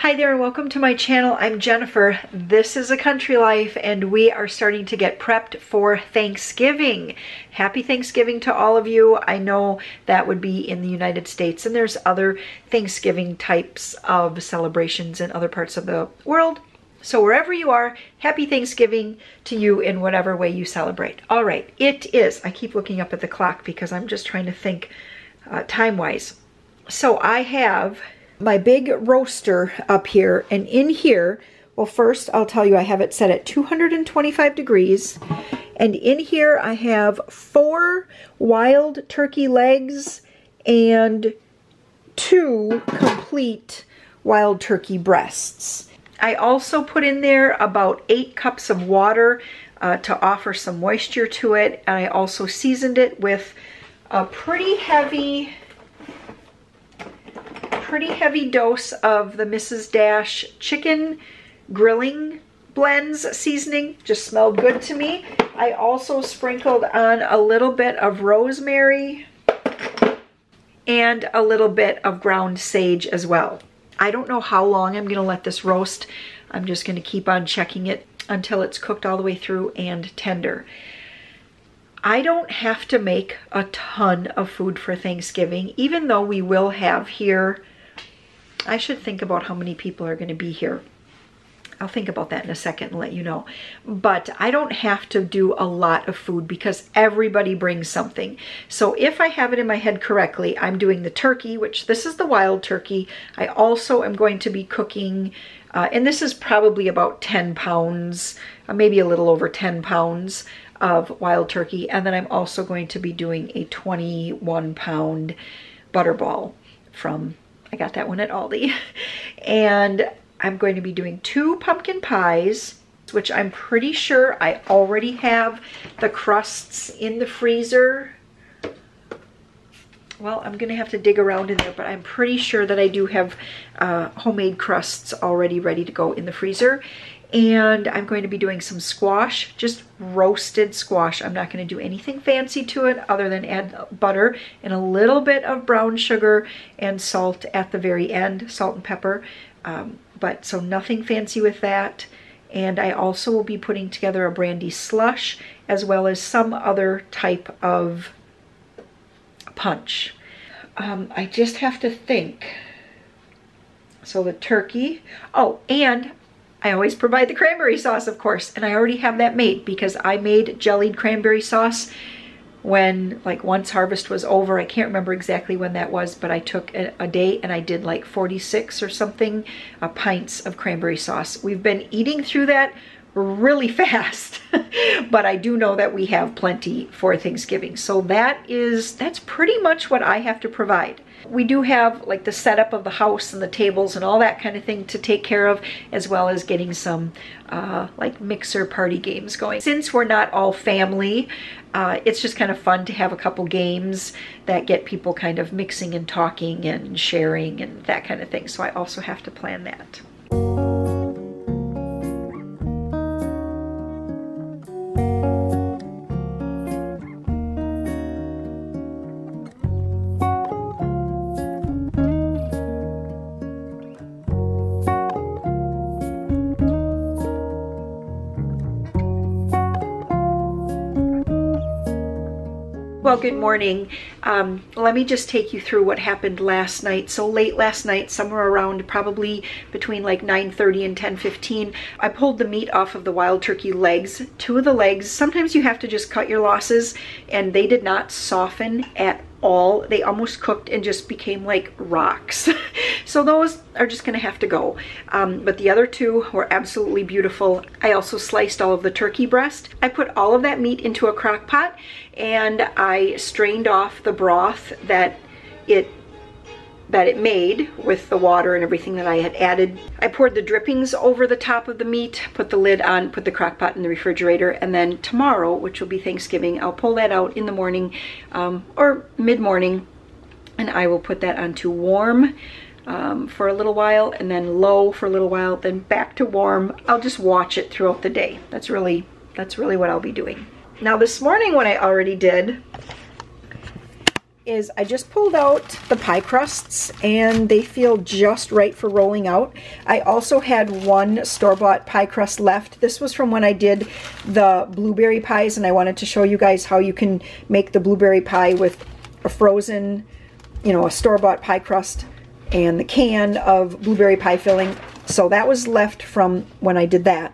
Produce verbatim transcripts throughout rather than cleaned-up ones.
Hi there and welcome to my channel. I'm Jennifer. This is A Country Life and we are starting to get prepped for Thanksgiving. Happy Thanksgiving to all of you. I know that would be in the United States and there's other Thanksgiving types of celebrations in other parts of the world. So wherever you are, happy Thanksgiving to you in whatever way you celebrate. All right, it is. I keep looking up at the clock because I'm just trying to think uh, time-wise. So I have my big roaster up here, and in here, well, first I'll tell you I have it set at two hundred twenty-five degrees, and in here I have four wild turkey legs and two complete wild turkey breasts. I also put in there about eight cups of water uh, to offer some moisture to it, and I also seasoned it with a pretty heavy pretty heavy dose of the Missus Dash chicken grilling blends seasoning. Just smelled good to me. I also sprinkled on a little bit of rosemary and a little bit of ground sage as well. I don't know how long I'm going to let this roast. I'm just going to keep on checking it until it's cooked all the way through and tender. I don't have to make a ton of food for Thanksgiving, even though we will have here, I should think about how many people are going to be here. I'll think about that in a second and let you know. But I don't have to do a lot of food because everybody brings something. So if I have it in my head correctly, I'm doing the turkey, which this is the wild turkey. I also am going to be cooking, uh, and this is probably about ten pounds, uh, maybe a little over ten pounds of wild turkey. And then I'm also going to be doing a twenty-one pound Butterball from, I got that one at Aldi. And I'm going to be doing two pumpkin pies, which I'm pretty sure I already have the crusts in the freezer. Well, I'm gonna have to dig around in there, but I'm pretty sure that I do have uh, homemade crusts already ready to go in the freezer. And I'm going to be doing some squash, just roasted squash. I'm not going to do anything fancy to it other than add butter and a little bit of brown sugar and salt at the very end, salt and pepper. Um, but so nothing fancy with that. And I also will be putting together a brandy slush as well as some other type of punch. Um, I just have to think. So the turkey, oh, and I always provide the cranberry sauce, of course, and I already have that made because I made jellied cranberry sauce when, like, once harvest was over. I can't remember exactly when that was, but I took a, a day and I did like forty-six or something uh, pints of cranberry sauce. We've been eating through that really fast, but I do know that we have plenty for Thanksgiving. So that is, that's pretty much what I have to provide. We do have like the setup of the house and the tables and all that kind of thing to take care of, as well as getting some uh, like mixer party games going. Since we're not all family, uh, it's just kind of fun to have a couple games that get people kind of mixing and talking and sharing and that kind of thing. So I also have to plan that. Well, good morning. Um, let me just take you through what happened last night. So late last night, somewhere around probably between like nine thirty and ten fifteen, I pulled the meat off of the wild turkey legs, two of the legs. Sometimes you have to just cut your losses, and they did not soften at all. They almost cooked and just became like rocks. So those are just gonna have to go. Um, but the other two were absolutely beautiful. I also sliced all of the turkey breast. I put all of that meat into a crock pot and I strained off the broth that it that it made with the water and everything that I had added. I poured the drippings over the top of the meat, put the lid on, put the crock pot in the refrigerator, and then tomorrow, which will be Thanksgiving, I'll pull that out in the morning um, or mid-morning, and I will put that onto warm um, for a little while, and then low for a little while, then back to warm. I'll just watch it throughout the day. That's really, that's really what I'll be doing. Now this morning what I already did is I just pulled out the pie crusts and they feel just right for rolling out. I also had one store-bought pie crust left. This was from when I did the blueberry pies, and I wanted to show you guys how you can make the blueberry pie with a frozen, you know, a store-bought pie crust and the can of blueberry pie filling. So that was left from when I did that.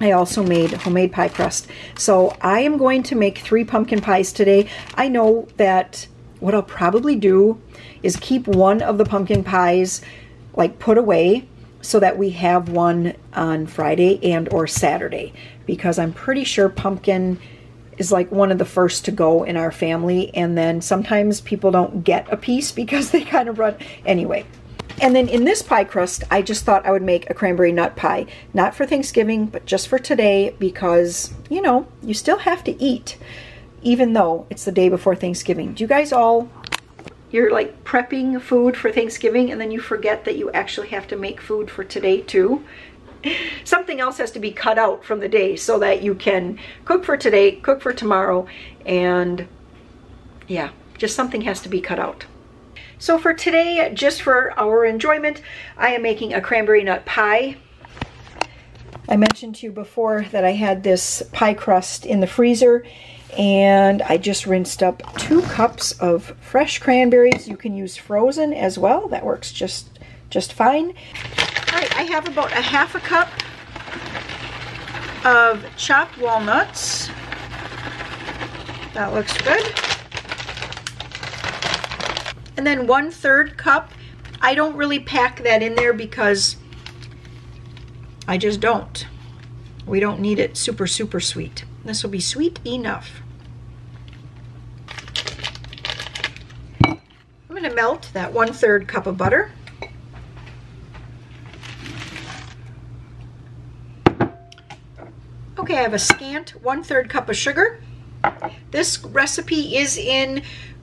I also made homemade pie crust. So I am going to make three pumpkin pies today. I know that what I'll probably do is keep one of the pumpkin pies like put away so that we have one on Friday and or Saturday, because I'm pretty sure pumpkin is like one of the first to go in our family, and then sometimes people don't get a piece because they kind of run anyway. And then in this pie crust, I just thought I would make a cranberry nut pie. Not for Thanksgiving, but just for today, because, you know, you still have to eat, even though it's the day before Thanksgiving. Do you guys all, you're like prepping food for Thanksgiving, and then you forget that you actually have to make food for today too? Something else has to be cut out from the day so that you can cook for today, cook for tomorrow, and yeah, just something has to be cut out. So for today, just for our enjoyment, I am making a cranberry nut pie. I mentioned to you before that I had this pie crust in the freezer, and I just rinsed up two cups of fresh cranberries. You can use frozen as well. That works just, just fine. All right, I have about a half a cup of chopped walnuts. That looks good. And then one third cup, I don't really pack that in there because I just don't. We don't need it super, super sweet. This will be sweet enough. I'm gonna melt that one third cup of butter. Okay, I have a scant one third cup of sugar. This recipe is in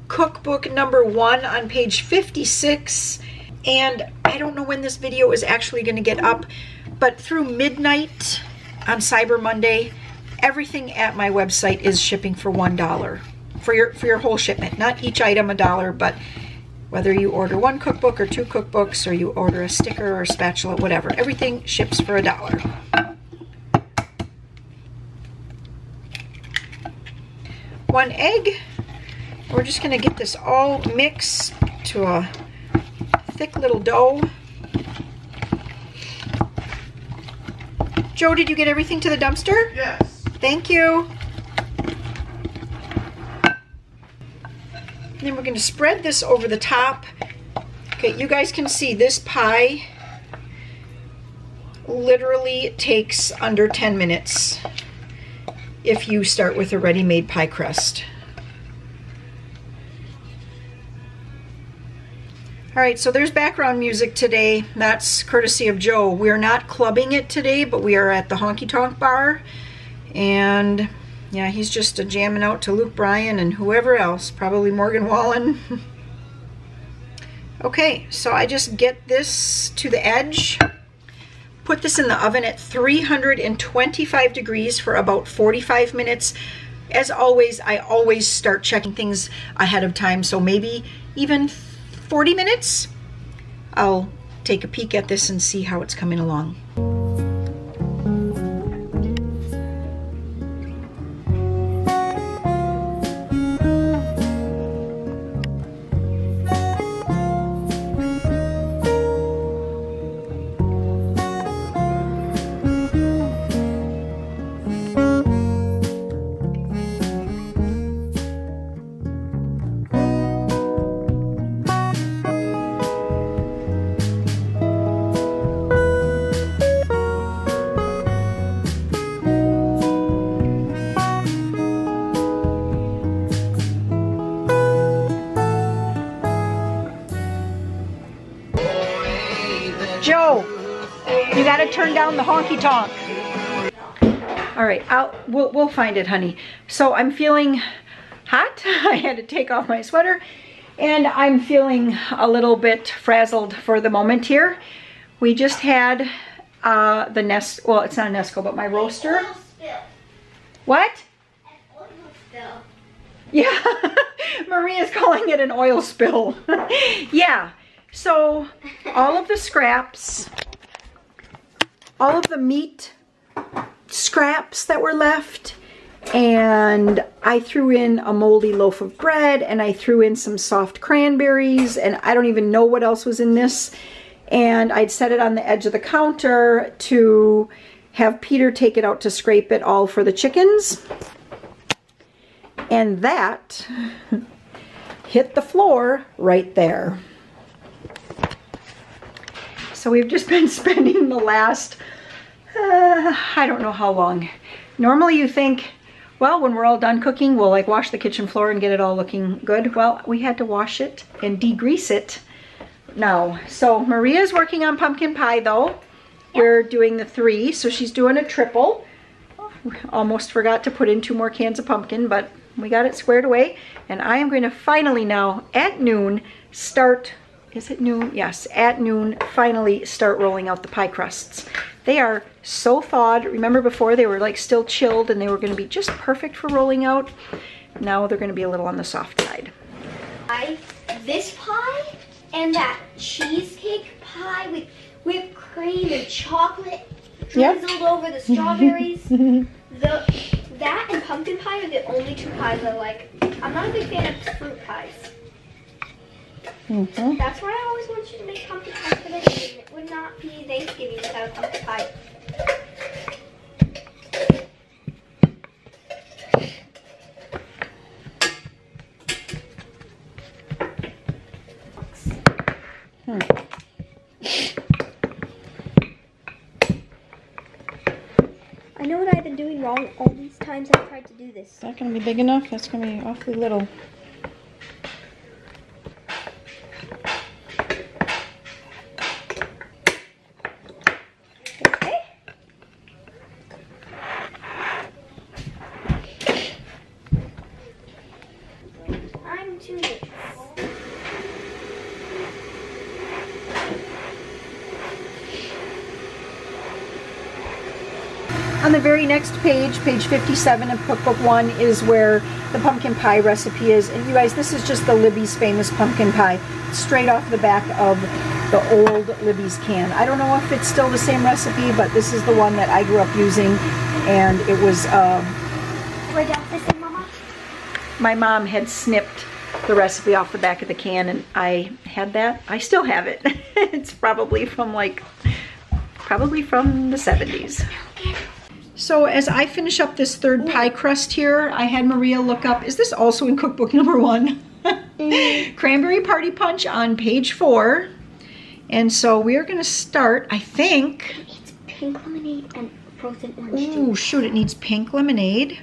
cookbook number one on page fifty-six, and I don't know when this video is actually going to get up, but through midnight on Cyber Monday, everything at my website is shipping for one dollar for your for your whole shipment, not each item a dollar, but whether you order one cookbook or two cookbooks, or you order a sticker or a spatula, whatever, everything ships for a dollar. One egg. We're just gonna get this all mixed to a thick little dough. Joe, did you get everything to the dumpster? Yes. Thank you. And then we're gonna spread this over the top. Okay, you guys can see this pie literally takes under ten minutes if you start with a ready-made pie crust. All right, so there's background music today. That's courtesy of Joe. We're not clubbing it today, but we are at the Honky Tonk bar. And yeah, he's just a jamming out to Luke Bryan and whoever else, probably Morgan Wallen. Okay, so I just get this to the edge. Put this in the oven at three hundred twenty-five degrees for about forty-five minutes. As always, I always start checking things ahead of time, so maybe even forty minutes. I'll take a peek at this and see how it's coming along. Turn down the honky tonk. All right, I'll, we'll, we'll find it, honey. So I'm feeling hot. I had to take off my sweater, and I'm feeling a little bit frazzled for the moment here. We just had uh, the Nesco, well, it's not a Nesco, but my roaster. What? Yeah. Maria's calling it an oil spill. Yeah, so all of the scraps, all of the meat scraps that were left, and I threw in a moldy loaf of bread, and I threw in some soft cranberries, and I don't even know what else was in this. And I'd set it on the edge of the counter to have Peter take it out to scrape it all for the chickens. And that hit the floor right there. So we've just been spending the last, uh, I don't know how long. Normally you think, well, when we're all done cooking, we'll like wash the kitchen floor and get it all looking good. Well, we had to wash it and degrease it now. So Maria's working on pumpkin pie though. Yep. We're doing the three, so she's doing a triple. Almost forgot to put in two more cans of pumpkin, but we got it squared away. And I am going to finally now at noon start, is it noon? Yes, at noon finally start rolling out the pie crusts. They are so thawed. Remember before they were like still chilled and they were gonna be just perfect for rolling out. Now they're gonna be a little on the soft side. I, this pie and that cheesecake pie with whipped cream and chocolate drizzled yep. over the strawberries. the, that and pumpkin pie are the only two pies I like. I'm not a big fan of fruit pies. Mm-hmm. That's why I always want you to make pumpkin pie for Thanksgiving. It would not be Thanksgiving without pumpkin pie. Hmm. I know what I've been doing wrong all these times I've tried to do this. It's not going to be big enough. That's going to be awfully little. On the very next page, page fifty-seven of cookbook one, is where the pumpkin pie recipe is. And you guys, this is just the Libby's famous pumpkin pie, straight off the back of the old Libby's can. I don't know if it's still the same recipe, but this is the one that I grew up using, and it was, uh, where'd you have this in, Mama? My mom had snipped the recipe off the back of the can, and I had that. I still have it. It's probably from like, probably from the seventies. So as I finish up this third pie crust here, I had Maria look up, is this also in cookbook number one? Mm-hmm. Cranberry Party Punch on page four. And so we are gonna start, I think. It's pink lemonade and frozen orange juice. Ooh, shoot, it needs pink lemonade.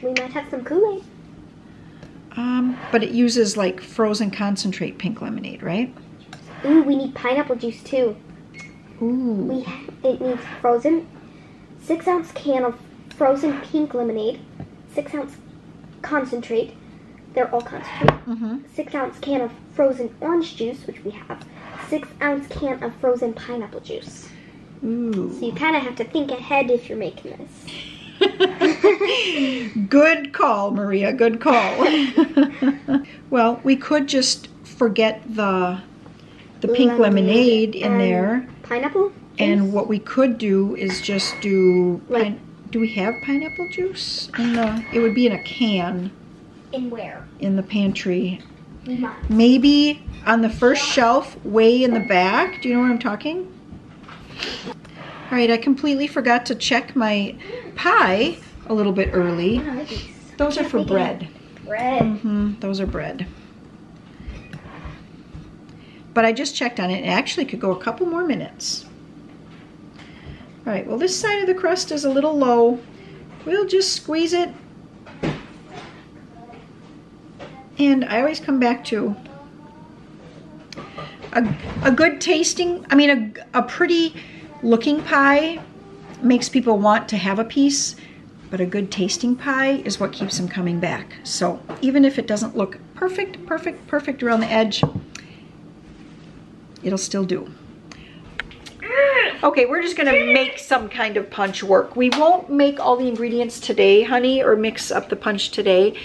We might have some Kool-Aid. Um, but it uses like frozen concentrate pink lemonade, right? Ooh, we need pineapple juice too. Ooh. We, it needs frozen. Six ounce can of frozen pink lemonade, six ounce concentrate, they're all concentrate, mm-hmm. six ounce can of frozen orange juice, which we have, six ounce can of frozen pineapple juice. Ooh. So you kind of have to think ahead if you're making this. Good call, Maria, good call. Well, we could just forget the, the pink lemonade, lemonade in there. Pineapple? And what we could do is just do, like, do we have pineapple juice? In the, it would be in a can. In where? In the pantry. Not. Maybe on the first yeah. shelf, way in the back. Do you know what I'm talking? All right, I completely forgot to check my pie a little bit early. Those are for bread. Bread. Mm-hmm, those are bread. But I just checked on it. It actually could go a couple more minutes. All right, well, this side of the crust is a little low. We'll just squeeze it. And I always come back to a, a good tasting, I mean, a, a pretty looking pie makes people want to have a piece, but a good tasting pie is what keeps them coming back. So even if it doesn't look perfect, perfect, perfect around the edge, it'll still do. Okay, we're just gonna make some kind of punch work. We won't make all the ingredients today, honey, or mix up the punch today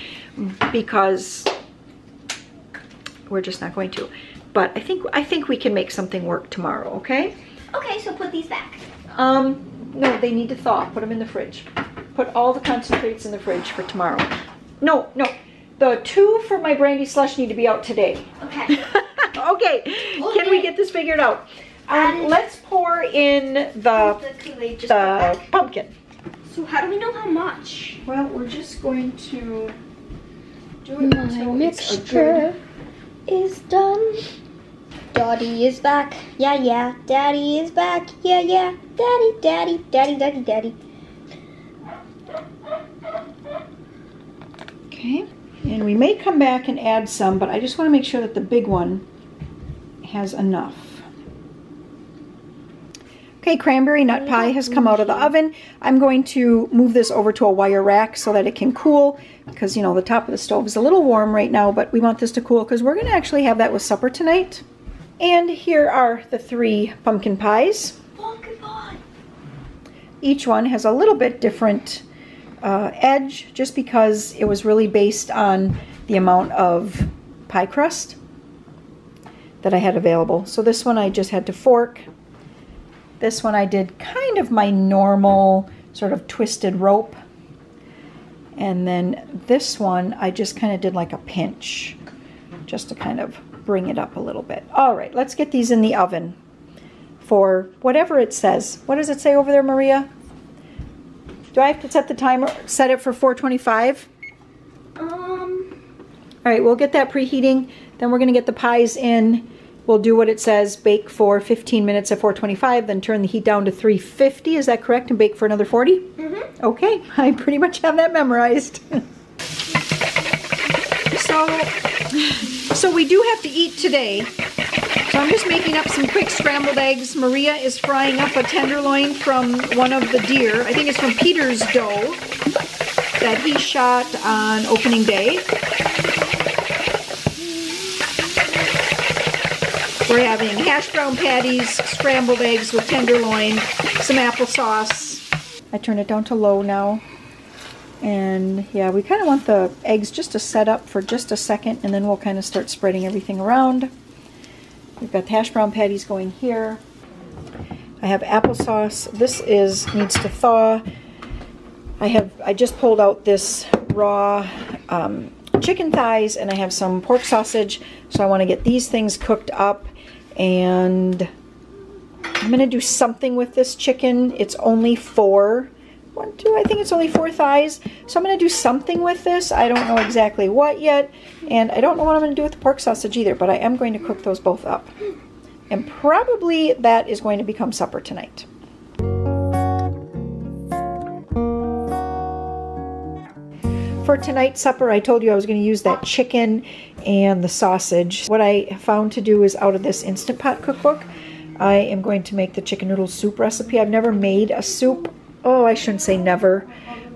because We're just not going to. But I think I think we can make something work tomorrow, okay? Okay, so put these back. Um, no, they need to thaw. Put them in the fridge. Put all the concentrates in the fridge for tomorrow. No, no. The two for my brandy slush need to be out today. Okay. Okay. Okay. Can we get this figured out? Um, let's pour in the, the Kool-Aid, just the pumpkin. So how do we know how much? Well, we're just going to do it until my mixture is done. Daddy is back. Yeah, yeah. Daddy is back. Yeah, yeah. Daddy, daddy, daddy, daddy, daddy. Okay. And we may come back and add some, but I just want to make sure that the big one has enough. Okay, cranberry nut pie has come out of the oven. I'm going to move this over to a wire rack so that it can cool, because, you know, the top of the stove is a little warm right now, but we want this to cool because we're going to actually have that with supper tonight. And here are the three pumpkin pies. Pumpkin pie! Each one has a little bit different Uh, edge, just because it was really based on the amount of pie crust that I had available. So this one I just had to fork. This one I did kind of my normal sort of twisted rope. And then this one I just kind of did like a pinch, just to kind of bring it up a little bit. All right, let's get these in the oven for whatever it says. What does it say over there, Maria? Do I have to set the timer, set it for four twenty-five? Um. All right, we'll get that preheating. Then we're gonna get the pies in. We'll do what it says, bake for fifteen minutes at four twenty-five, then turn the heat down to three fifty, is that correct? And bake for another forty? Mm-hmm. Okay, I pretty much have that memorized. so, so we do have to eat today. So I'm just making up some quick scrambled eggs. Maria is frying up a tenderloin from one of the deer. I think it's from Peter's doe that he shot on opening day. We're having hash brown patties, scrambled eggs with tenderloin, some applesauce. I turned it down to low now. And yeah, we kind of want the eggs just to set up for just a second, and then we'll kind of start spreading everything around. We've got the hash brown patties going here. I have applesauce. This is needs to thaw. I have I just pulled out this raw um, chicken thighs, and I have some pork sausage. So I want to get these things cooked up, and I'm gonna do something with this chicken. It's only four. One, two, I think it's only four thighs. So I'm gonna do something with this. I don't know exactly what yet, and I don't know what I'm gonna do with the pork sausage either, but I am going to cook those both up. And probably that is going to become supper tonight. For tonight's supper, I told you I was gonna use that chicken and the sausage. What I found to do is out of this Instant Pot cookbook, I am going to make the chicken noodle soup recipe. I've never made a soup. Oh, I shouldn't say never.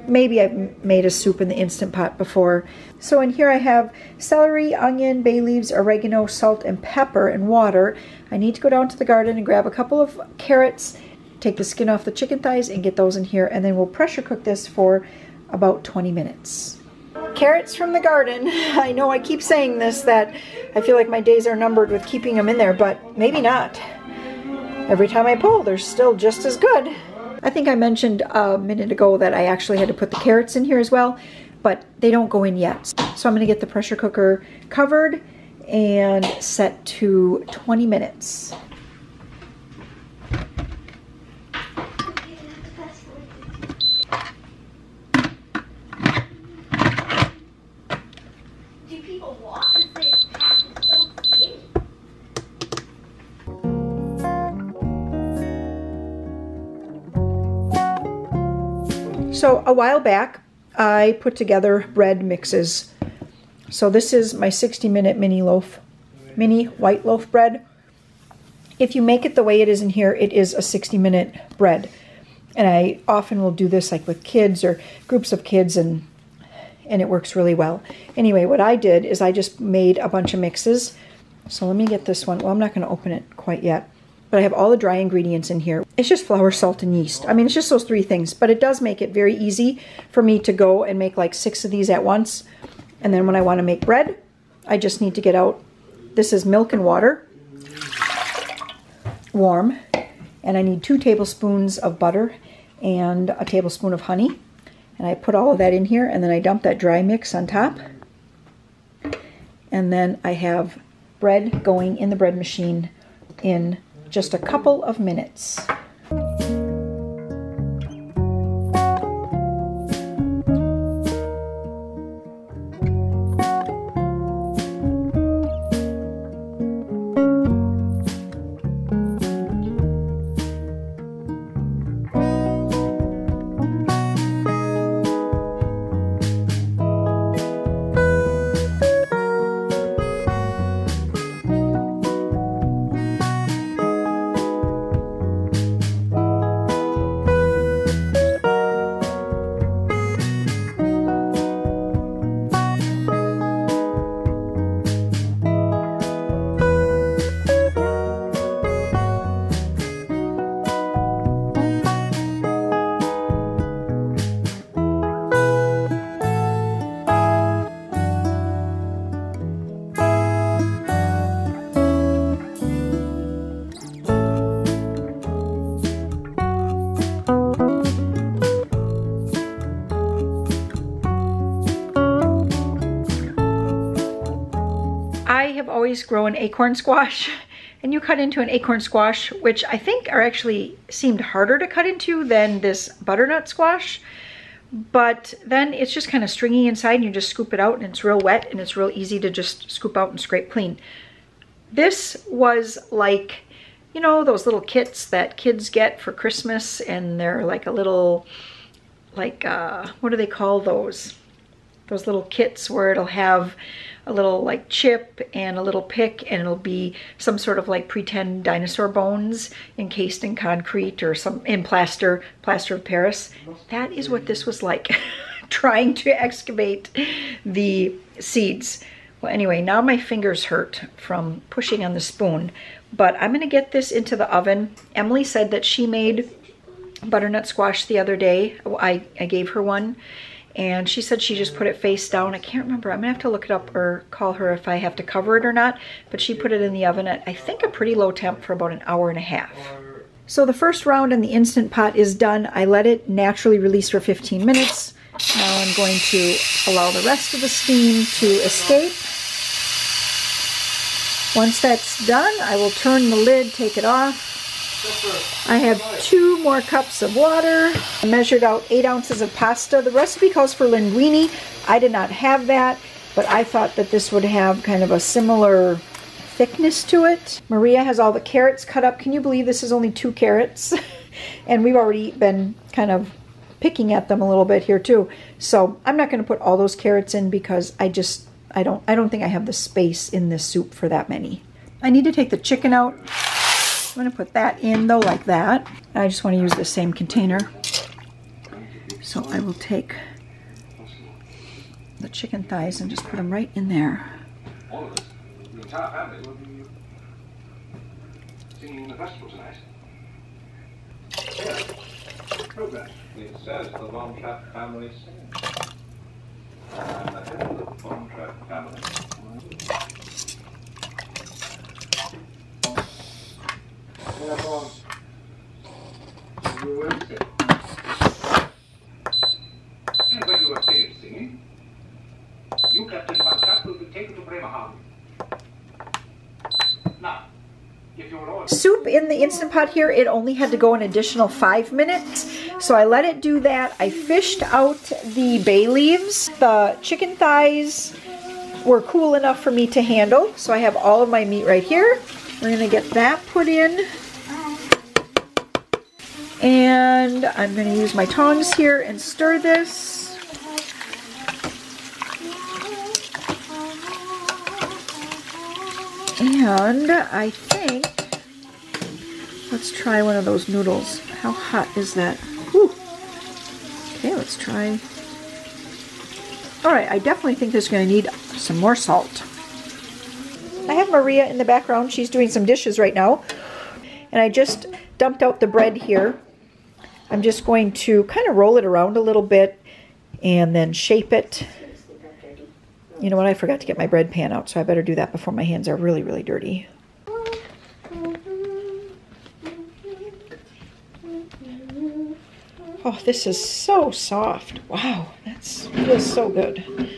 Maybe I've made a soup in the Instant Pot before. So in here I have celery, onion, bay leaves, oregano, salt, and pepper, and water. I need to go down to the garden and grab a couple of carrots, take the skin off the chicken thighs, and get those in here, and then we'll pressure cook this for about twenty minutes. Carrots from the garden. I know I keep saying this, that I feel like my days are numbered with keeping them in there, but maybe not. Every time I pull, they're still just as good. I think I mentioned a minute ago that I actually had to put the carrots in here as well, but they don't go in yet. So I'm going to get the pressure cooker covered and set to twenty minutes. Do people walk and say it's packed and so skinny? So a while back, I put together bread mixes. So this is my sixty minute mini loaf, mini white loaf bread. If you make it the way it is in here, it is a sixty minute bread. And I often will do this like with kids or groups of kids, and, and it works really well. Anyway, what I did is I just made a bunch of mixes. So let me get this one. Well, I'm not going to open it quite yet. But I have all the dry ingredients in here. It's just flour, salt, and yeast. I mean, it's just those three things, but it does make it very easy for me to go and make like six of these at once. And then when I want to make bread, I just need to get out This is milk and water, warm, and I need two tablespoons of butter and a tablespoon of honey. And I put all of that in here, and then I dump that dry mix on top. And then I have bread going in the bread machine in just a couple of minutes. Always grow an acorn squash, and you cut into an acorn squash, which I think are actually seemed harder to cut into than this butternut squash, but then it's just kind of stringy inside and you just scoop it out and it's real wet and it's real easy to just scoop out and scrape clean. This was like, you know, those little kits that kids get for Christmas, and they're like a little, like uh, what do they call those? Those little kits where it'll have a little like chip and a little pick, and it'll be some sort of like pretend dinosaur bones encased in concrete or some in plaster, plaster of Paris. That is what this was like, trying to excavate the seeds. Well, anyway, now my fingers hurt from pushing on the spoon, but I'm gonna get this into the oven. Emily said that she made butternut squash the other day. I, I gave her one. And she said she just put it face down. I can't remember. I'm gonna have to look it up or call her if I have to cover it or not. But she put it in the oven at, I think, a pretty low temp for about an hour and a half. So the first round in the Instant Pot is done. I let it naturally release for fifteen minutes. Now I'm going to allow the rest of the steam to escape. Once that's done, I will turn the lid, take it off. I have two more cups of water. I measured out eight ounces of pasta. The recipe calls for linguine. I did not have that, but I thought that this would have kind of a similar thickness to it. Maria has all the carrots cut up. Can you believe this is only two carrots? And we've already been kind of picking at them a little bit here too. So I'm not going to put all those carrots in because I just, I don't, I don't think I have the space in this soup for that many. I need to take the chicken out. I'm gonna put that in though, like that. I just want to use the same container. So I will take the chicken thighs and just put them right in there. Soup in the Instant Pot here, it only had to go an additional five minutes. So I let it do that. I fished out the bay leaves. The chicken thighs were cool enough for me to handle. So I have all of my meat right here. We're gonna get that put in. And I'm going to use my tongs here and stir this. And I think, let's try one of those noodles. How hot is that? Whew. Okay, let's try. All right, I definitely think this is going to need some more salt. I have Maria in the background. She's doing some dishes right now. And I just dumped out the bread here. I'm just going to kind of roll it around a little bit and then shape it You know what? I forgot to get my bread pan out, so I better do that before my hands are really, really dirty. Oh, this is so soft. Wow, that feels so good.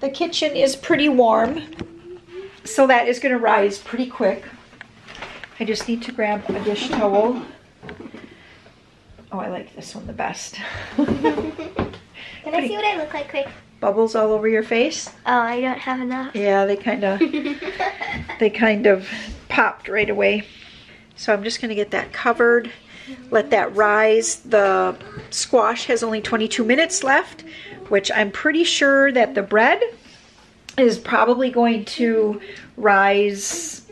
The kitchen is pretty warm, so that is going to rise pretty quick. I just need to grab a dish towel. Oh, I like this one the best. Can I see what I look like quick? Bubbles all over your face? Oh, I don't have enough. Yeah, they kind of they kind of popped right away. So I'm just going to get that covered, let that rise. The squash has only twenty-two minutes left, which I'm pretty sure that the bread is probably going to rise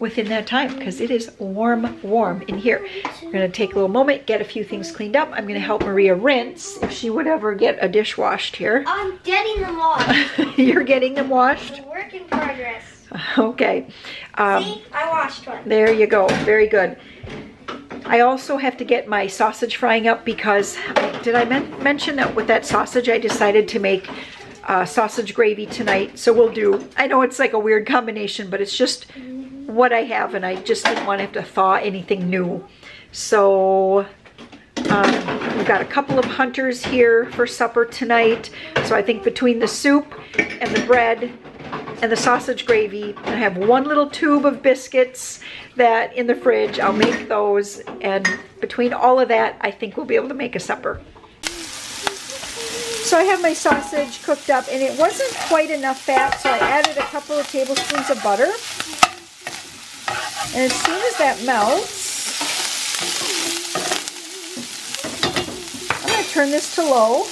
within that time because it is warm, warm in here. We're gonna take a little moment, get a few things cleaned up. I'm gonna help Maria rinse if she would ever get a dish washed here. I'm getting them washed. You're getting them washed? It's a work in progress. Okay. Um, See, I washed one. There you go, very good. I also have to get my sausage frying up because, did I men mention that with that sausage, I decided to make uh, sausage gravy tonight. So we'll do, I know it's like a weird combination, but it's just what I have, and I just didn't want to have to thaw anything new. So um, we've got a couple of hunters here for supper tonight. So I think between the soup and the bread and the sausage gravy, I have one little tube of biscuits that in the fridge. I'll make those, and between all of that, I think we'll be able to make a supper. So I have my sausage cooked up, and it wasn't quite enough fat, so I added a couple of tablespoons of butter. And as soon as that melts, I'm gonna turn this to low.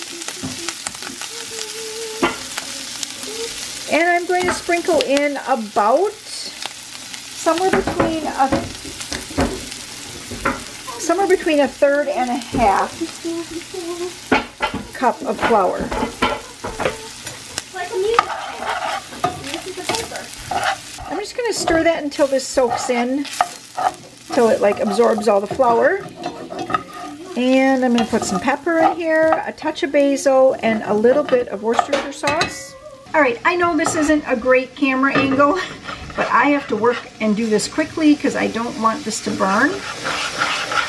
And I'm going to sprinkle in about somewhere between a somewhere between a third and a half cup of flour. Like a music paper. This is the paper. I'm just going to stir that until this soaks in, till it like absorbs all the flour. And I'm going to put some pepper in here, a touch of basil, and a little bit of Worcestershire sauce. All right, I know this isn't a great camera angle, but I have to work and do this quickly because I don't want this to burn.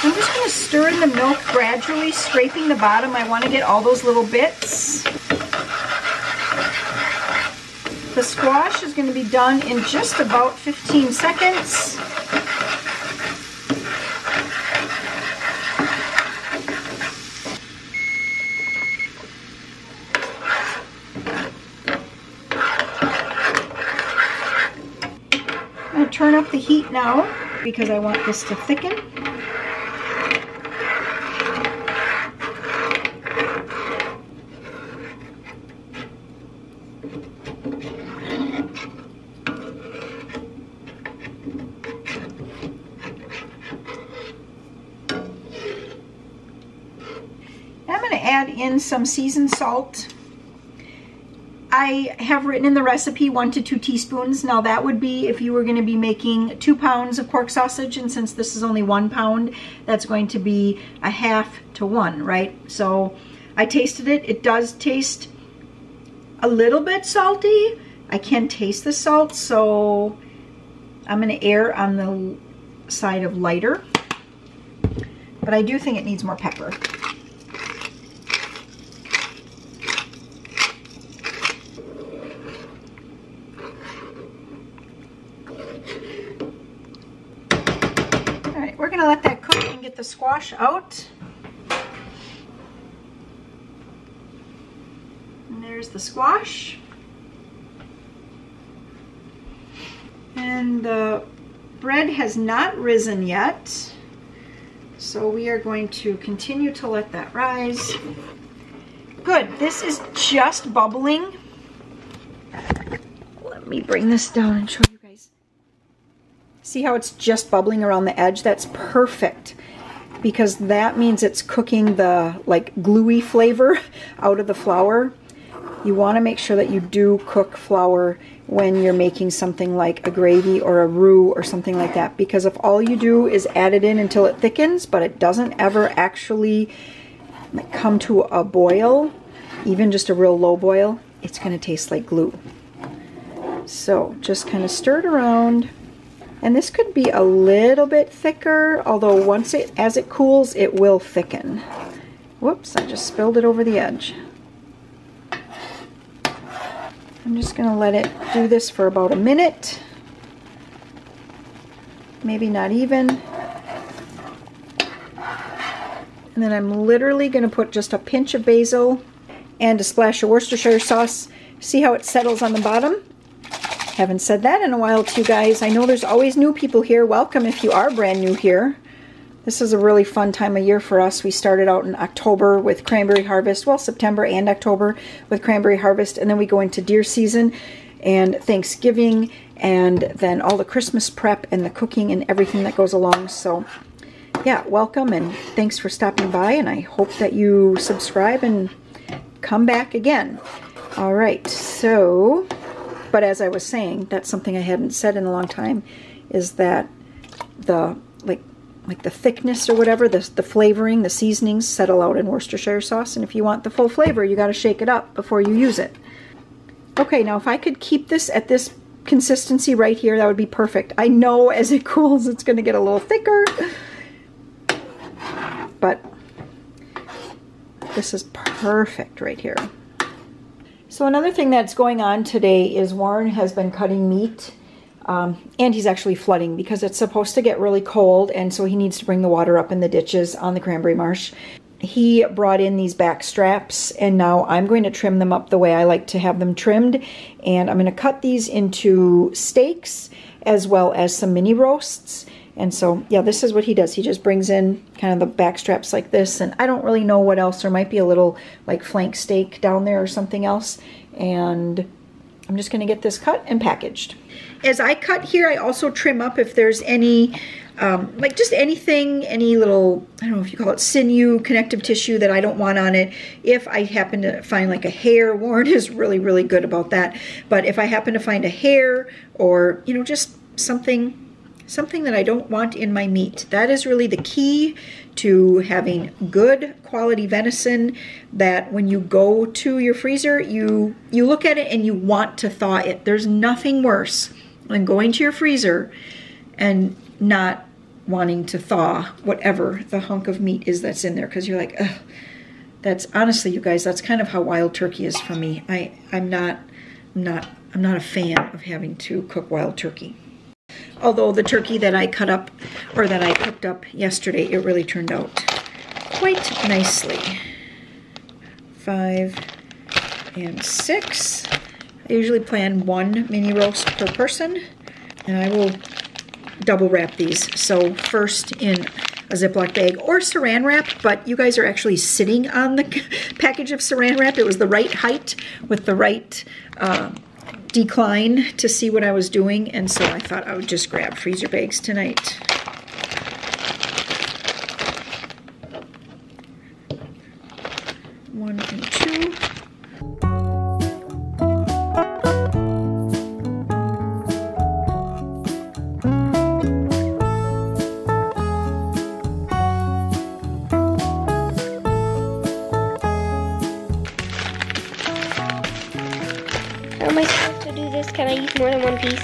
I'm just going to stir in the milk gradually, scraping the bottom. I want to get all those little bits. The squash is going to be done in just about fifteen seconds. Turn up the heat now because I want this to thicken. Now I'm going to add in some seasoned salt. I have written in the recipe one to two teaspoons. Now that would be if you were going to be making two pounds of pork sausage, and since this is only one pound, that's going to be a half to one, right? So I tasted it. It does taste a little bit salty. I can taste the salt, so I'm going to err on the side of lighter. But I do think it needs more pepper. Let that cook and get the squash out. And there's the squash. And the bread has not risen yet, so we are going to continue to let that rise. Good, this is just bubbling. Let me bring this down and show you guys. See how it's just bubbling around the edge? That's perfect, because that means it's cooking the like gluey flavor out of the flour. You want to make sure that you do cook flour when you're making something like a gravy or a roux or something like that, because if all you do is add it in until it thickens, but it doesn't ever actually like come to a boil, even just a real low boil, it's going to taste like glue. So just kind of stir it around. And this could be a little bit thicker, although once it, as it cools, it will thicken. Whoops, I just spilled it over the edge. I'm just gonna let it do this for about a minute. Maybe not even. And then I'm literally gonna put just a pinch of basil and a splash of Worcestershire sauce. See how it settles on the bottom? Haven't said that in a while to you guys. I know there's always new people here. Welcome if you are brand new here. This is a really fun time of year for us. We started out in October with cranberry harvest, well, September and October with cranberry harvest, and then we go into deer season and Thanksgiving, and then all the Christmas prep and the cooking and everything that goes along. So yeah, welcome and thanks for stopping by, and I hope that you subscribe and come back again. All right, so... But as I was saying, that's something I hadn't said in a long time, is that the like like the thickness or whatever, the, the flavoring, the seasonings settle out in Worcestershire sauce, and if you want the full flavor, you got to shake it up before you use it. Okay, now if I could keep this at this consistency right here, that would be perfect. I know as it cools, it's going to get a little thicker, but this is perfect right here. So another thing that's going on today is Warren has been cutting meat, um, and he's actually flooding because it's supposed to get really cold, and so he needs to bring the water up in the ditches on the cranberry marsh. He brought in these back straps, and now I'm going to trim them up the way I like to have them trimmed, and I'm going to cut these into steaks as well as some mini roasts. And so, yeah, this is what he does. He just brings in kind of the back straps like this, and I don't really know what else. There might be a little, like, flank steak down there or something else, and I'm just going to get this cut and packaged. As I cut here, I also trim up if there's any, um, like, just anything, any little, I don't know if you call it sinew, connective tissue that I don't want on it. If I happen to find, like, a hair, Warren is really, really good about that. But if I happen to find a hair or, you know, just something... something that I don't want in my meat. That is really the key to having good quality venison, that when you go to your freezer, you, you look at it and you want to thaw it. There's nothing worse than going to your freezer and not wanting to thaw whatever the hunk of meat is that's in there, because you're like, ugh. That's honestly, you guys, that's kind of how wild turkey is for me. I, I'm not, I'm not, I'm not a fan of having to cook wild turkey. Although the turkey that I cut up, or that I cooked up yesterday, it really turned out quite nicely. Five and six. I usually plan one mini roast per person, and I will double wrap these. So first in a Ziploc bag or Saran Wrap, but you guys are actually sitting on the package of Saran Wrap. It was the right height with the right... Uh, decline to see what I was doing, and so I thought I would just grab freezer bags tonight. One and two.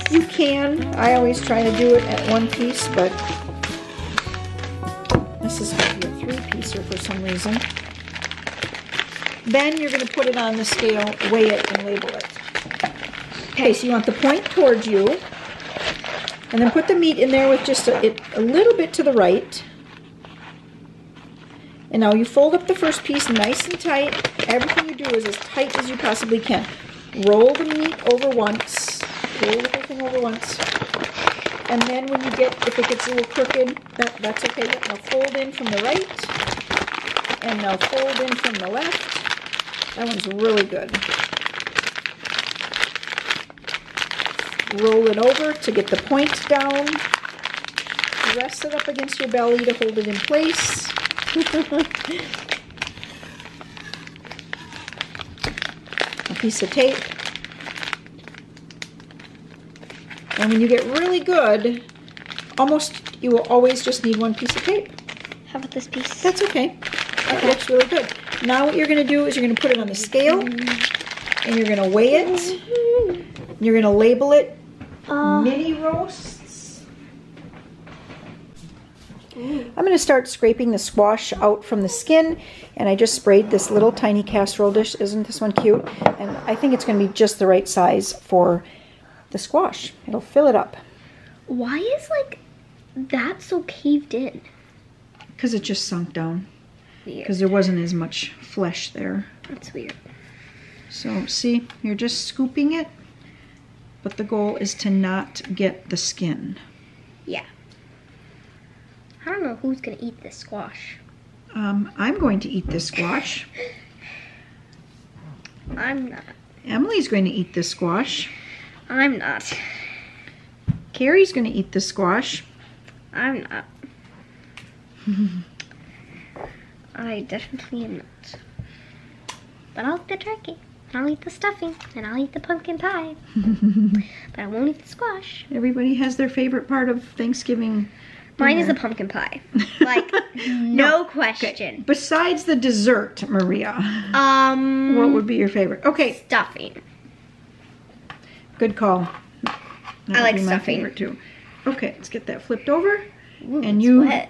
You can. I always try to do it at one piece, but this is going to be a three-piecer for some reason. Then you're going to put it on the scale, weigh it, and label it. Okay, so you want the point towards you, and then put the meat in there with just a, it, a little bit to the right. And now you fold up the first piece nice and tight. Everything you do is as tight as you possibly can. Roll the meat over once. Roll the whole thing over once. And then when you get, if it gets a little crooked, that, that's okay. Now fold in from the right. And now fold in from the left. That one's really good. Roll it over to get the point down. rest it up against your belly to hold it in place. A piece of tape. And when you get really good, almost, you will always just need one piece of tape. How about this piece? That's okay. That okay. looks really good. Now what you're going to do is you're going to put it on the scale, and you're going to weigh it, and you're going to label it uh, mini roasts. I'm going to start scraping the squash out from the skin, and I just sprayed this little tiny casserole dish. Isn't this one cute? And I think it's going to be just the right size for the squash. It'll fill it up. Why is like that so caved in? Because it just sunk down. Because there wasn't as much flesh there. That's weird. So see, you're just scooping it, but the goal is to not get the skin. Yeah. I don't know who's gonna eat this squash. Um, I'm going to eat this squash. I'm not. Emily's going to eat this squash. I'm not. Carrie's gonna eat this squash. I'm not. I definitely am not. But I'll eat the turkey, and I'll eat the stuffing, and I'll eat the pumpkin pie. But I won't eat the squash. Everybody has their favorite part of Thanksgiving dinner. Mine is the pumpkin pie. Like, no, no question. Okay. Besides the dessert, Maria, um, what would be your favorite? Okay. Stuffing. Good call. That I like stuffing. My favorite too. Okay, let's get that flipped over. Ooh, and you, yeah,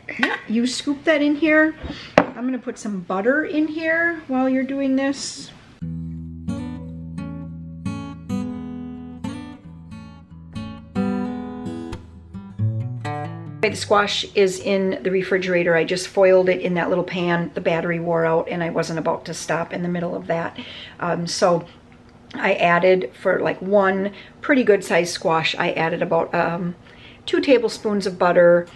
you scoop that in here. I'm gonna put some butter in here while you're doing this. The squash is in the refrigerator. I just foiled it in that little pan. The battery wore out and I wasn't about to stop in the middle of that. Um, so I added, for like one pretty good sized squash, I added about um, two tablespoons of butter,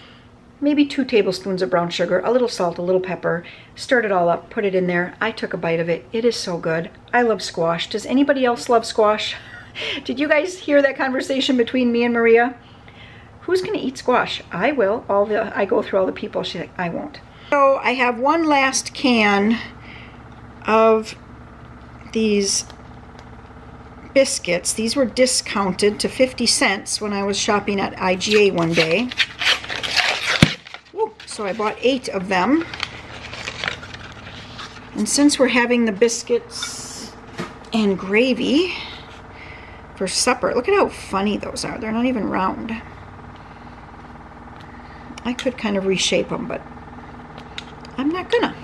maybe two tablespoons of brown sugar, a little salt, a little pepper, stirred it all up, put it in there. I took a bite of it. It is so good. I love squash. Does anybody else love squash? Did you guys hear that conversation between me and Maria? Who's gonna eat squash? I will. All the I go through all the people. She's like, I won't. So I have one last can of these biscuits. These were discounted to fifty cents when I was shopping at I G A one day. So I bought eight of them. And since we're having the biscuits and gravy for supper, look at how funny those are. They're not even round. I could kind of reshape them, but I'm not gonna.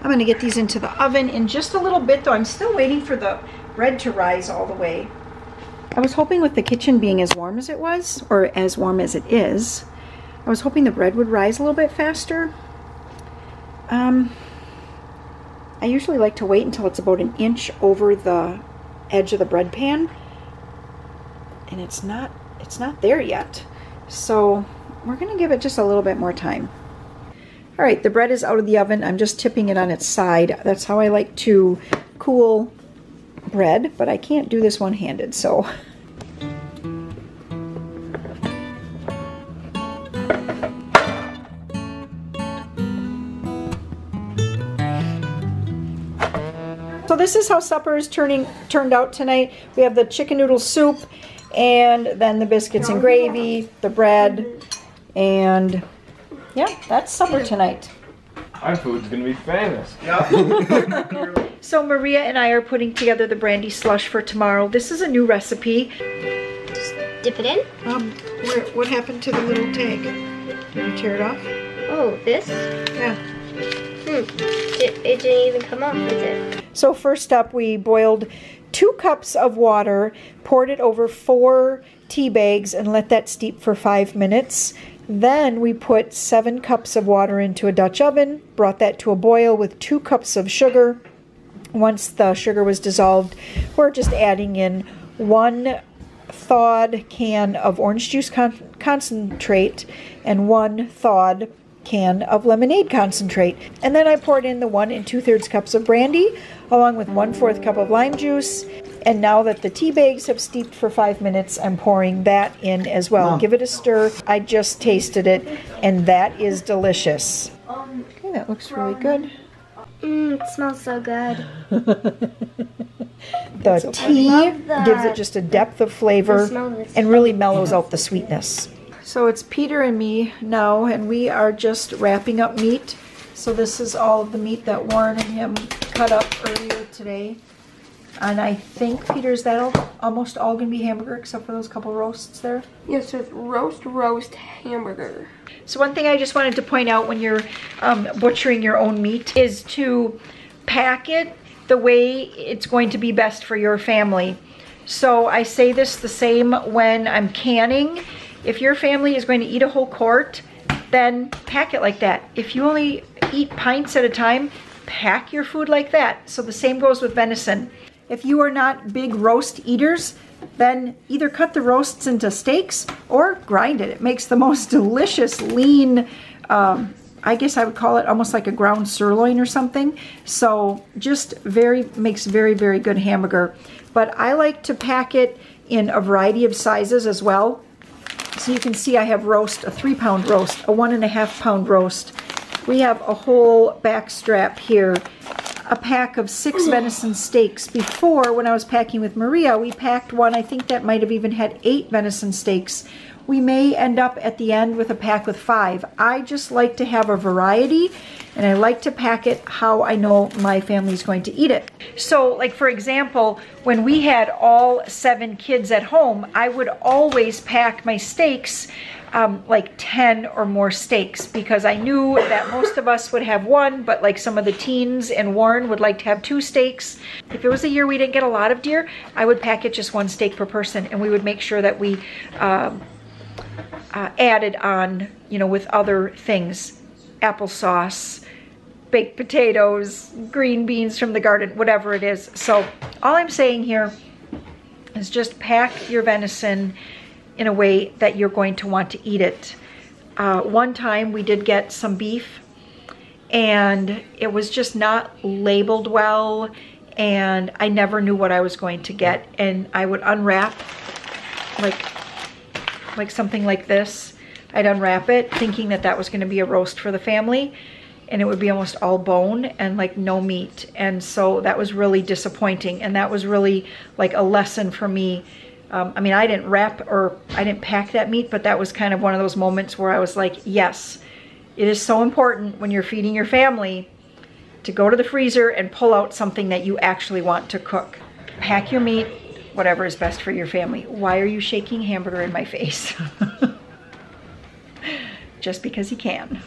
I'm gonna get these into the oven in just a little bit though. I'm still waiting for the bread to rise all the way. I was hoping with the kitchen being as warm as it was, or as warm as it is, I was hoping the bread would rise a little bit faster. Um, I usually like to wait until it's about an inch over the edge of the bread pan, and it's not, it's not there yet. So we're gonna give it just a little bit more time. All right, the bread is out of the oven. I'm just tipping it on its side. That's how I like to cool bread, but I can't do this one-handed, so. So this is how supper is turning turned out tonight. We have the chicken noodle soup, and then the biscuits and gravy, the bread, and yeah, that's supper tonight. Our food's gonna be famous. Yeah. So Maria and I are putting together the brandy slush for tomorrow. This is a new recipe. Just dip it in. Um, where, what happened to the little tag? Did you tear it off? Oh, this? Yeah. Hmm. It, it didn't even come off, did it? So first up, we boiled two cups of water, poured it over four tea bags, and let that steep for five minutes. Then we put seven cups of water into a Dutch oven, brought that to a boil with two cups of sugar. Once the sugar was dissolved, we're just adding in one thawed can of orange juice con- concentrate and one thawed can of lemonade concentrate. And then I poured in the one and two-thirds cups of brandy, along with one fourth cup of lime juice. And now that the tea bags have steeped for five minutes, I'm pouring that in as well. Wow. Give it a stir. I just tasted it, and that is delicious. Okay, that looks really good. Mmm, it smells so good. The so tea gives it just a depth of flavor and really mellows yeah. out the sweetness. So it's Peter and me now, and we are just wrapping up meat. So this is all of the meat that Warren and him cut up earlier today. And I think, Peter, is that all, almost all going to be hamburger except for those couple roasts there? Yes, it's roast, roast, hamburger. So one thing I just wanted to point out when you're um, butchering your own meat is to pack it the way it's going to be best for your family. So I say this the same when I'm canning. If your family is going to eat a whole quart, then pack it like that. If you only eat pints at a time, pack your food like that. So the same goes with venison. If you are not big roast eaters, then either cut the roasts into steaks or grind it. It makes the most delicious lean, um, I guess I would call it almost like a ground sirloin or something. So just very, makes very, very good hamburger. But I like to pack it in a variety of sizes as well. So you can see I have roast, a three pound roast, a one and a half pound roast. We have a whole back strap here. A pack of six venison steaks. Before, when I was packing with Maria, we packed one. I think that might have even had eight venison steaks. We may end up at the end with a pack with five. I just like to have a variety, and I like to pack it how I know my family's going to eat it. So, like for example, when we had all seven kids at home, I would always pack my steaks Um, like ten or more steaks, because I knew that most of us would have one, but like some of the teens and Warren would like to have two steaks. If it was a year we didn't get a lot of deer, I would package just one steak per person, and we would make sure that we um, uh, added on, you know, with other things, applesauce, baked potatoes, green beans from the garden, whatever it is. So all I'm saying here is just pack your venison in a way that you're going to want to eat it. Uh, one time we did get some beef, and it was just not labeled well, and I never knew what I was going to get. And I would unwrap like, like something like this. I'd unwrap it thinking that that was gonna be a roast for the family, and it would be almost all bone and like no meat. And so that was really disappointing, and that was really like a lesson for me. Um, I mean, I didn't wrap or I didn't pack that meat, but that was kind of one of those moments where I was like, yes, it is so important when you're feeding your family to go to the freezer and pull out something that you actually want to cook. Pack your meat, whatever is best for your family. Why are you shaking hamburger in my face? Just because you can.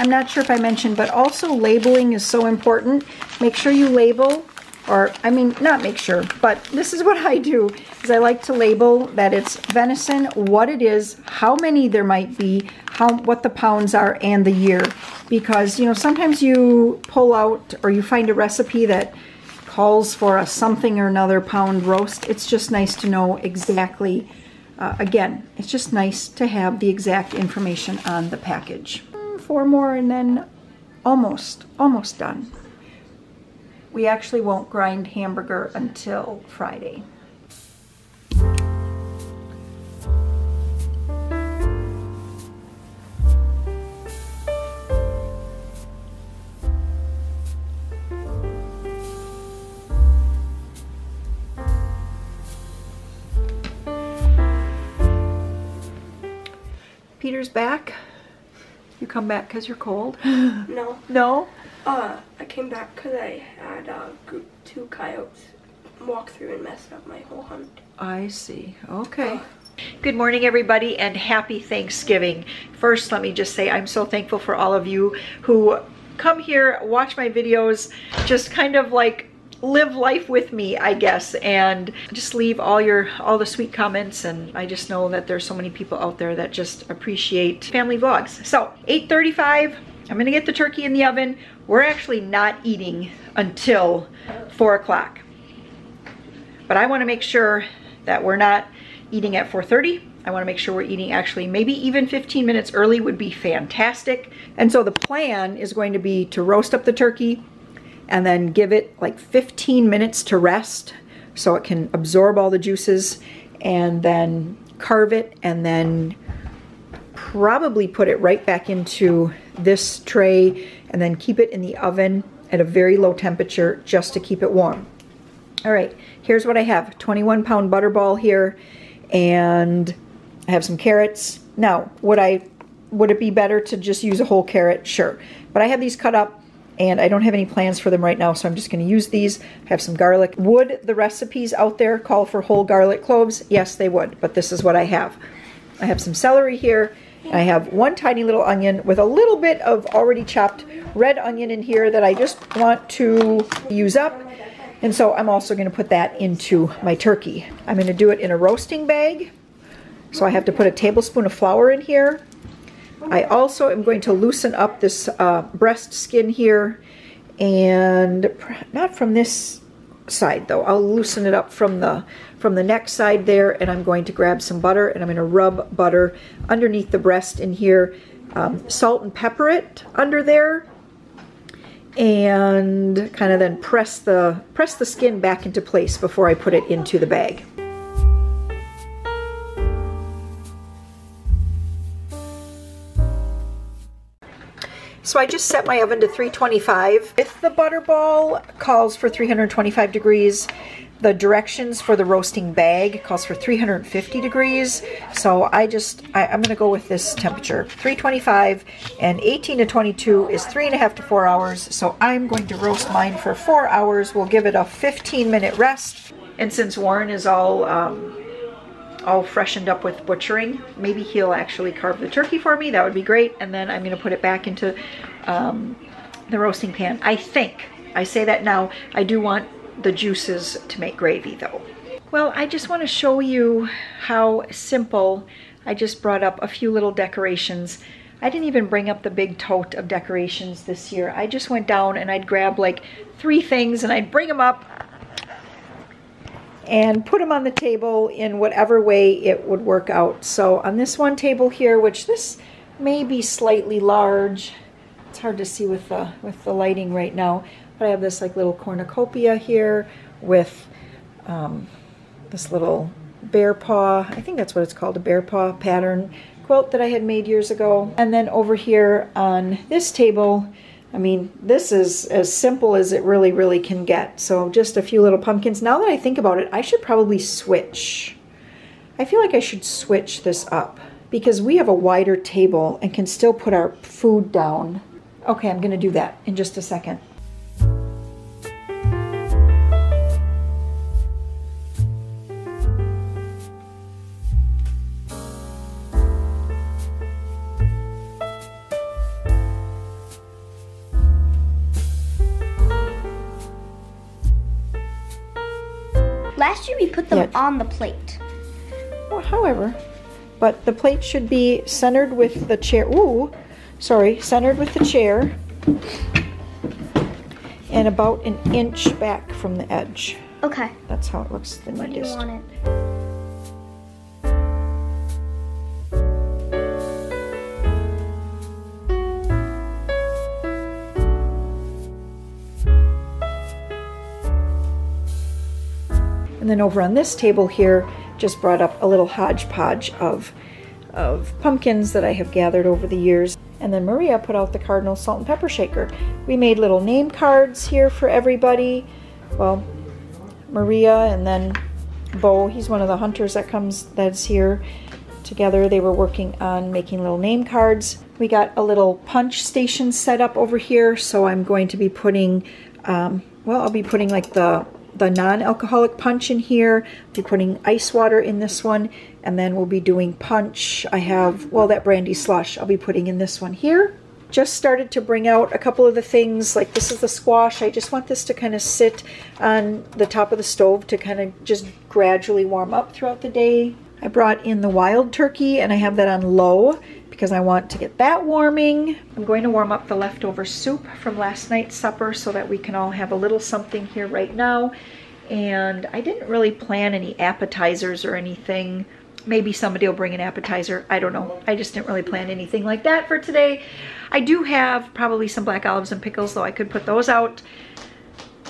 I'm not sure if I mentioned, but also labeling is so important. Make sure you label. Or, I mean, not make sure, but this is what I do, is I like to label that it's venison, what it is, how many there might be, how what the pounds are, and the year. Because, you know, sometimes you pull out or you find a recipe that calls for a something or another pound roast. It's just nice to know exactly, uh, again, it's just nice to have the exact information on the package. Four more and then almost, almost done. We actually won't grind hamburger until Friday. Peter's back. You come back because you're cold? No. No? Uh, I came back because I had uh, two coyotes walk through and mess up my whole hunt. I see. Okay. Uh. Good morning, everybody, and happy Thanksgiving. First, let me just say I'm so thankful for all of you who come here, watch my videos, just kind of like live life with me, I guess, and just leave all your all the sweet comments. And I just know that there's so many people out there that just appreciate family vlogs. So, eight thirty-five. I'm gonna get the turkey in the oven. We're actually not eating until four o'clock. But I wanna make sure that we're not eating at four thirty. I wanna make sure we're eating actually maybe even fifteen minutes early would be fantastic. And so the plan is going to be to roast up the turkey and then give it like fifteen minutes to rest so it can absorb all the juices, and then carve it, and then probably put it right back into this tray and then keep it in the oven at a very low temperature just to keep it warm. All right, here's what I have. twenty-one pound Butterball here, and I have some carrots. Now, would I, would it be better to just use a whole carrot? Sure, but I have these cut up and I don't have any plans for them right now, so I'm just gonna use these. I have some garlic. Would the recipes out there call for whole garlic cloves? Yes, they would, but this is what I have. I have some celery here, and I have one tiny little onion with a little bit of already chopped red onion in here that I just want to use up. And so I'm also gonna put that into my turkey. I'm gonna do it in a roasting bag. So I have to put a tablespoon of flour in here. I also am going to loosen up this uh, breast skin here, and not from this side though. I'll loosen it up from the from the neck side there, and I'm going to grab some butter and I'm going to rub butter underneath the breast in here. Um, salt and pepper it under there, and kind of then press the press the skin back into place before I put it into the bag. So I just set my oven to three twenty-five. If the Butterball calls for three hundred twenty-five degrees, the directions for the roasting bag calls for three hundred fifty degrees. So I just, I, I'm gonna go with this temperature, three twenty-five, and eighteen to twenty-two is three and a half to four hours. So I'm going to roast mine for four hours. We'll give it a fifteen minute rest. And since Warren is all, um, all freshened up with butchering, maybe he'll actually carve the turkey for me. That would be great. And then I'm gonna put it back into um, the roasting pan. I think, I say that now, I do want the juices to make gravy though. Well, I just wanna show you how simple. I just brought up a few little decorations. I didn't even bring up the big tote of decorations this year. I just went down and I'd grab like three things and I'd bring them up and put them on the table in whatever way it would work out. So on this one table here, which this may be slightly large, it's hard to see with the, with the lighting right now, but I have this like little cornucopia here with um, this little bear paw, I think that's what it's called, a bear paw pattern quilt that I had made years ago. And then over here on this table, I mean, this is as simple as it really, really can get. So just a few little pumpkins. Now that I think about it, I should probably switch. I feel like I should switch this up because we have a wider table and can still put our food down. Okay, I'm gonna do that in just a second. Last year we put them yeah. on the plate. Well, however, but the plate should be centered with the chair. Ooh, sorry, centered with the chair and about an inch back from the edge. Okay. That's how it looks the neatest. What do you want it? Then over on this table here, just brought up a little hodgepodge of, of pumpkins that I have gathered over the years. And then Maria put out the cardinal salt and pepper shaker. We made little name cards here for everybody. Well, Maria and then Beau, he's one of the hunters that comes, that's here. Together they were working on making little name cards. We got a little punch station set up over here, so I'm going to be putting, um, well, I'll be putting like the the non-alcoholic punch in here. I'll be putting ice water in this one, and then we'll be doing punch. I have, well, that brandy slush I'll be putting in this one here. Just started to bring out a couple of the things, like this is the squash. I just want this to kind of sit on the top of the stove to kind of just gradually warm up throughout the day. I brought in the wild turkey, and I have that on low because I want to get that warming. I'm going to warm up the leftover soup from last night's supper so that we can all have a little something here right now. And I didn't really plan any appetizers or anything. Maybe somebody will bring an appetizer, I don't know. I just didn't really plan anything like that for today. I do have probably some black olives and pickles, though I could put those out.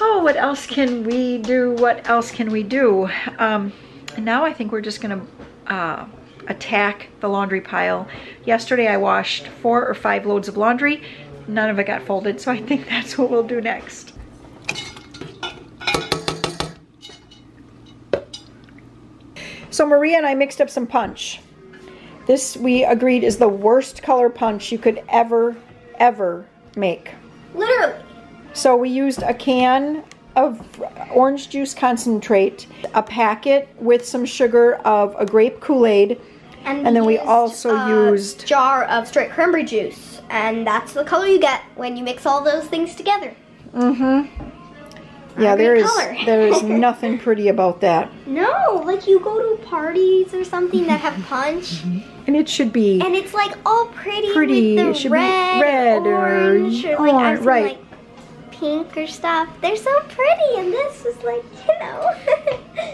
oh, what else can we do? What else can we do? Um, and now I think we're just gonna uh, attack the laundry pile. Yesterday I washed four or five loads of laundry. None of it got folded, so I think that's what we'll do next. So Maria and I mixed up some punch. This, we agreed, is the worst color punch you could ever, ever make. Literally. So we used a can of orange juice concentrate, a packet with some sugar of a grape Kool-Aid, and, and then we also a used... a jar of straight cranberry juice, and that's the color you get when you mix all those things together. Mm-hmm. Yeah, there is there is nothing pretty about that. No, like you go to parties or something that have punch, and it should be and it's like all pretty, pretty. With the it should red, be red orange, or, or like, orange, right? Like pink or stuff. They're so pretty, and this is like you know.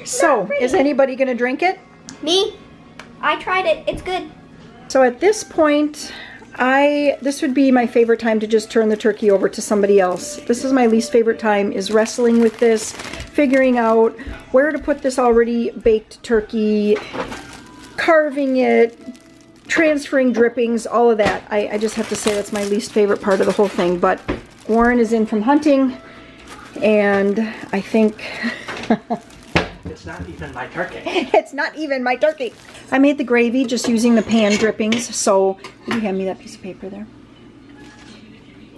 So, pretty. Is anybody gonna drink it? Me, I tried it. It's good. So at this point. I, this would be my favorite time to just turn the turkey over to somebody else. This is my least favorite time, is wrestling with this, figuring out where to put this already baked turkey, carving it, transferring drippings, all of that. I, I just have to say that's my least favorite part of the whole thing, but Warren is in from hunting, and I think... It's not even my turkey. It's not even my turkey. I made the gravy just using the pan drippings. So, would you hand me that piece of paper there?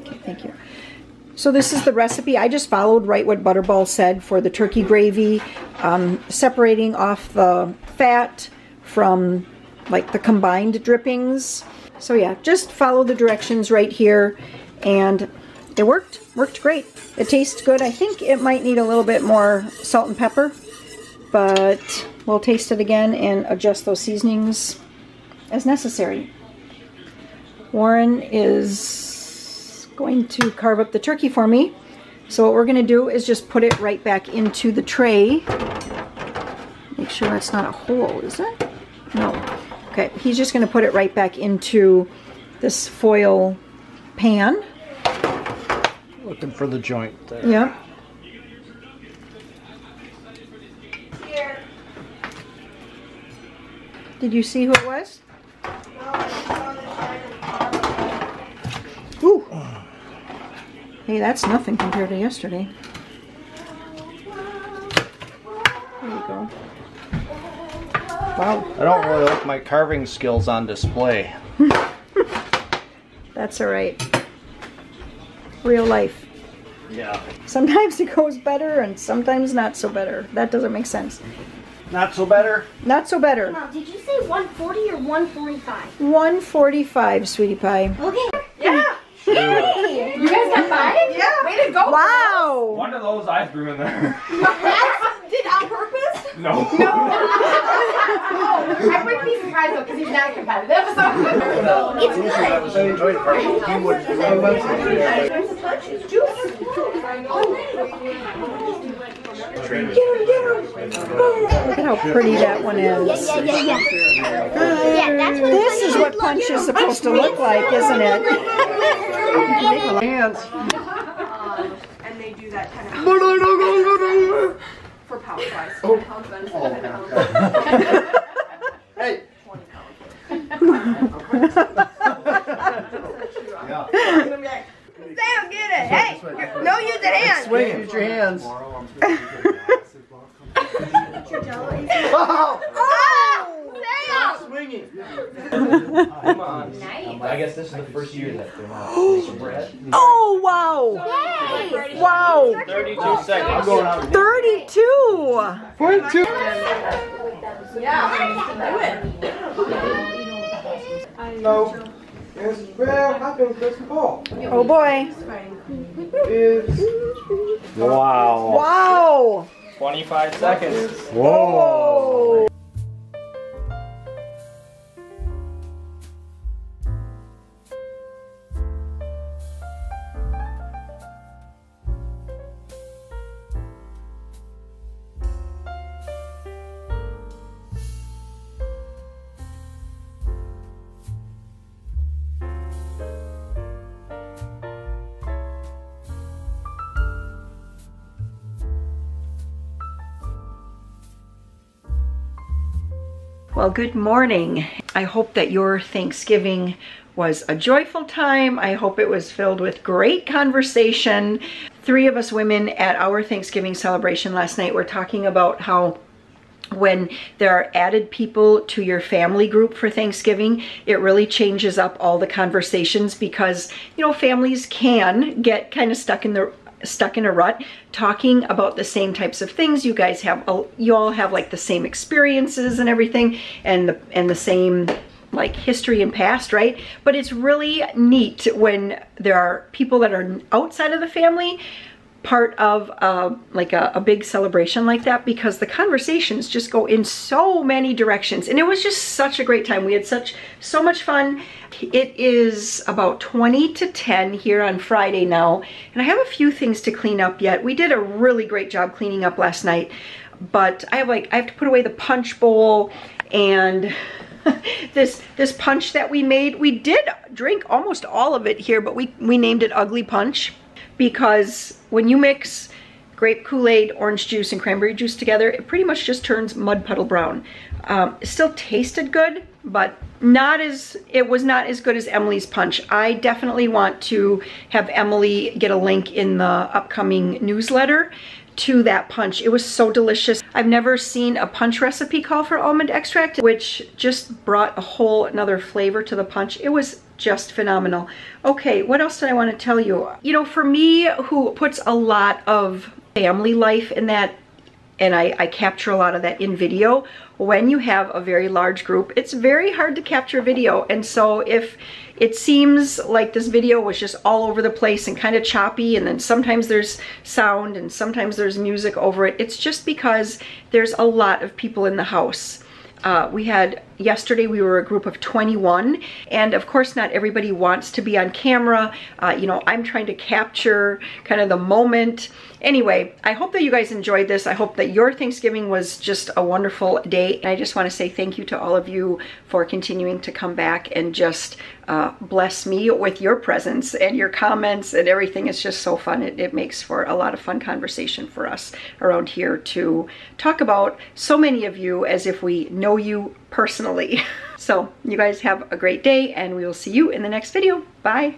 Okay, thank you. So this is the recipe. I just followed right what Butterball said for the turkey gravy. Um, separating off the fat from like the combined drippings. So yeah, just follow the directions right here. And it worked. Worked great. It tastes good. I think it might need a little bit more salt and pepper. But we'll taste it again and adjust those seasonings as necessary. Warren is going to carve up the turkey for me. So what we're going to do is just put it right back into the tray. Make sure that's not a hole, is it? No. Okay, he's just going to put it right back into this foil pan. Looking for the joint there. Yep. Did you see who it was? Ooh. Hey, that's nothing compared to yesterday. There you go. Wow. I don't really like my carving skills on display. That's all right. Real life. Yeah. Sometimes it goes better and sometimes not so better. That doesn't make sense. Not so better? Not so better. Mom, did you say one forty or one forty-five? one forty-five, sweetie pie. Okay. Yeah. Yay. You guys got five? Yeah. Way to go. Wow. One of those I threw in there. That's, did on purpose? No. No. Oh, I wouldn't be surprised though, because he's not competitive. So. It's good. Get her, get her. Look at how pretty that one is. Yeah, yeah, yeah, yeah. Uh, yeah, that's what this is what punch is supposed to look like, isn't it? Hands. And they do that kind of for pound fries. Hey. They don't get it. Hey, no use the hands. Swing, use your hands. Oh! Oh! Damn! Swinging. Come on. Nice. I guess this is the first year that they're on. Oh, wow. Yay. Wow. thirty-two seconds. I'm going out. thirty-two. forty-two. Yeah. Do it. So, this is where I think this ball. Oh, boy. Wow. Wow. twenty-five seconds. Whoa! Well, good morning. I hope that your Thanksgiving was a joyful time. I hope it was filled with great conversation. Three of us women at our Thanksgiving celebration last night were talking about how when there are added people to your family group for Thanksgiving, it really changes up all the conversations because, you know, families can get kind of stuck in the stuck in a rut talking about the same types of things. You guys have you all have like the same experiences and everything, and the and the same like history and past, right? But it's really neat when there are people that are outside of the family part of uh, like a, a big celebration like that, because the conversations just go in so many directions. And it was just such a great time. We had such so much fun. It is about twenty to ten here on Friday now, and I have a few things to clean up yet. We did a really great job cleaning up last night, but I have like I have to put away the punch bowl and this this punch that we made. We did drink almost all of it here, but we we named it Ugly Punch, because when you mix grape Kool-Aid, orange juice, and cranberry juice together, it pretty much just turns mud puddle brown. Um, it still tasted good, but not as it was not as good as Emily's punch. I definitely want to have Emily get a link in the upcoming newsletter to that punch. It was so delicious. I've never seen a punch recipe call for almond extract, which just brought a whole another flavor to the punch. It was just phenomenal. Okay, what else did I want to tell you? You know, for me, who puts a lot of family life in that, and I, I capture a lot of that in video, when you have a very large group, it's very hard to capture video. And so if it seems like this video was just all over the place and kind of choppy, and then sometimes there's sound and sometimes there's music over it, it's just because there's a lot of people in the house. Uh, we had, yesterday we were a group of twenty-one, and of course not everybody wants to be on camera. Uh, you know, I'm trying to capture kind of the moment. Anyway, I hope that you guys enjoyed this. I hope that your Thanksgiving was just a wonderful day. And I just want to say thank you to all of you for continuing to come back and just uh, bless me with your presence and your comments and everything. It's just so fun. It, it makes for a lot of fun conversation for us around here to talk about so many of you as if we know you personally. So you guys have a great day, and we will see you in the next video. Bye.